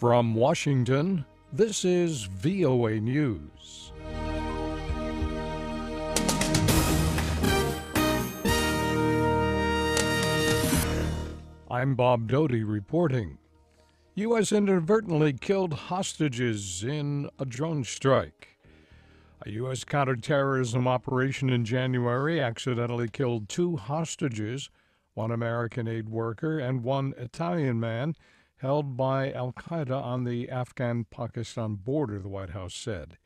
From Washington, this is VOA News. I'm Bob Doty reporting. U.S. inadvertently killed hostages in a drone strike. A U.S. counterterrorism operation in January accidentally killed two hostages, one American aid worker and one Italian man, held by al-Qaeda on the Afghan-Pakistan border, the White House said.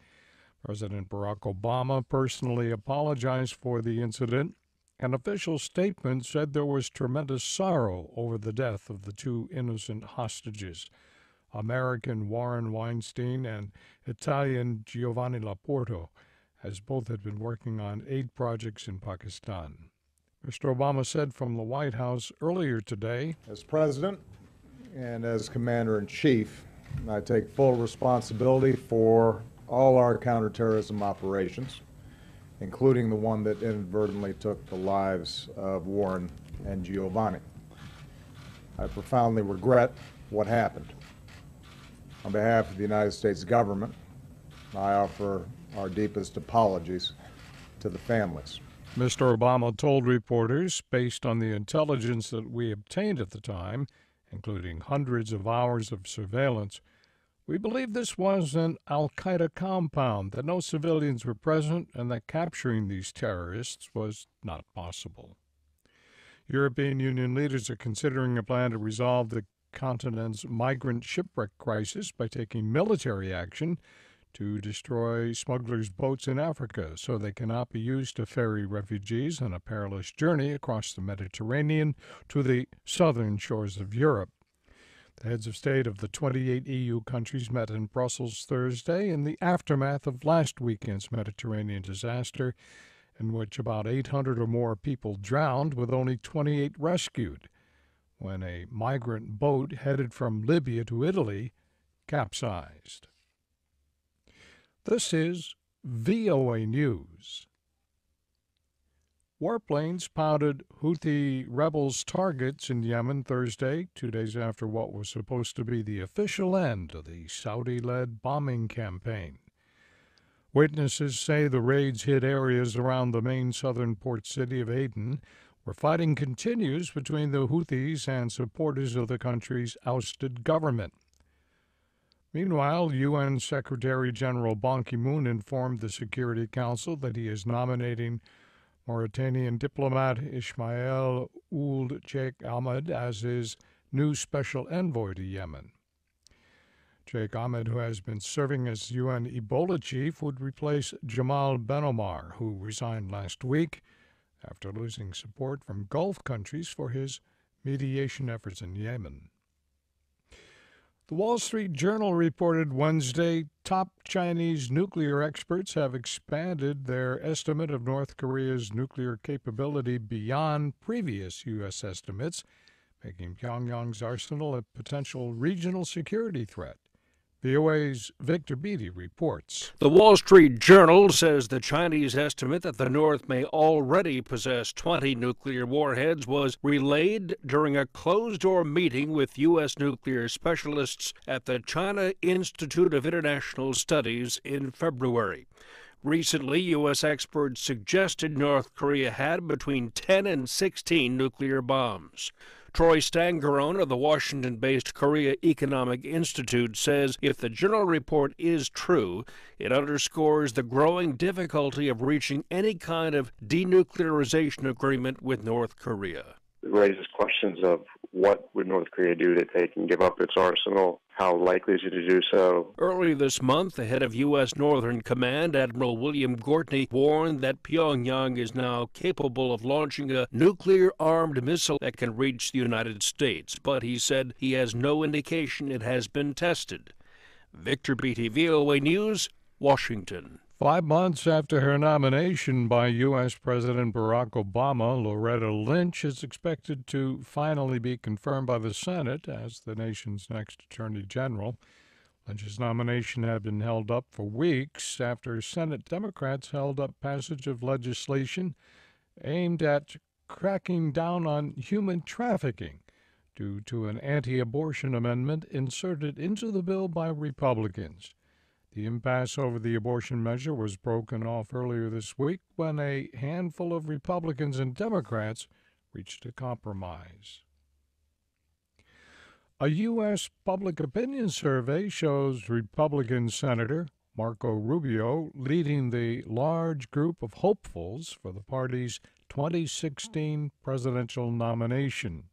President Barack Obama personally apologized for the incident. An official statement said there was tremendous sorrow over the death of the two innocent hostages, American Warren Weinstein and Italian Giovanni Laporto, as both had been working on aid projects in Pakistan. Mr. Obama said from the White House earlier today, "As president and as commander-in-chief, I take full responsibility for all our counterterrorism operations, including the one that inadvertently took the lives of Warren and Giovanni. I profoundly regret what happened. On behalf of the United States government, I offer our deepest apologies to the families." Mr. Obama told reporters, based on the intelligence that we obtained at the time, including hundreds of hours of surveillance, "We believe this was an al-Qaeda compound, that no civilians were present, and that capturing these terrorists was not possible." European Union leaders are considering a plan to resolve the continent's migrant shipwreck crisis by taking military action to destroy smugglers' boats in Africa so they cannot be used to ferry refugees on a perilous journey across the Mediterranean to the southern shores of Europe. The heads of state of the 28 EU countries met in Brussels Thursday in the aftermath of last weekend's Mediterranean disaster, in which about 800 or more people drowned with only 28 rescued, when a migrant boat headed from Libya to Italy capsized. This is VOA News. Warplanes pounded Houthi rebels' targets in Yemen Thursday, 2 days after what was supposed to be the official end of the Saudi-led bombing campaign. Witnesses say the raids hit areas around the main southern port city of Aden, where fighting continues between the Houthis and supporters of the country's ousted government. Meanwhile, UN Secretary-General Ban Ki-moon informed the Security Council that he is nominating Mauritanian diplomat Ishmael Ould Sheikh Ahmed as his new special envoy to Yemen. Sheikh Ahmed, who has been serving as UN Ebola chief, would replace Jamal Ben-Omar, who resigned last week after losing support from Gulf countries for his mediation efforts in Yemen. The Wall Street Journal reported Wednesday top Chinese nuclear experts have expanded their estimate of North Korea's nuclear capability beyond previous U.S. estimates, making Pyongyang's arsenal a potential regional security threat. VOA's Victor Beattie reports. The Wall Street Journal says the Chinese estimate that the North may already possess 20 nuclear warheads was relayed during a closed-door meeting with U.S. nuclear specialists at the China Institute of International Studies in February. Recently, U.S. experts suggested North Korea had between 10 and 16 nuclear bombs. Troy Stangaron of the Washington-based Korea Economic Institute says if the journal report is true, it underscores the growing difficulty of reaching any kind of denuclearization agreement with North Korea. It raises questions of what would North Korea do to take and give up its arsenal? How likely is it to do so? Early this month, the head of U.S. Northern Command, Admiral William Gortney, warned that Pyongyang is now capable of launching a nuclear-armed missile that can reach the United States, but he said he has no indication it has been tested. Victor Beattie, VOA News, Washington. 5 months after her nomination by U.S. President Barack Obama, Loretta Lynch is expected to finally be confirmed by the Senate as the nation's next Attorney General. Lynch's nomination had been held up for weeks after Senate Democrats held up passage of legislation aimed at cracking down on human trafficking due to an anti-abortion amendment inserted into the bill by Republicans. The impasse over the abortion measure was broken off earlier this week when a handful of Republicans and Democrats reached a compromise. A U.S. public opinion survey shows Republican Senator Marco Rubio leading the large group of hopefuls for the party's 2016 presidential nomination.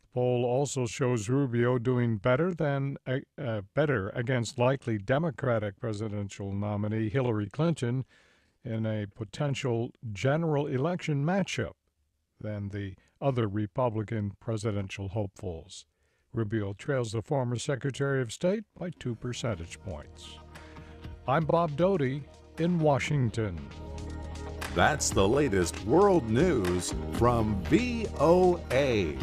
The poll also shows Rubio doing better against likely Democratic presidential nominee Hillary Clinton in a potential general election matchup than the other Republican presidential hopefuls. Rubio trails the former Secretary of State by 2 percentage points. I'm Bob Doty in Washington. That's the latest world news from VOA.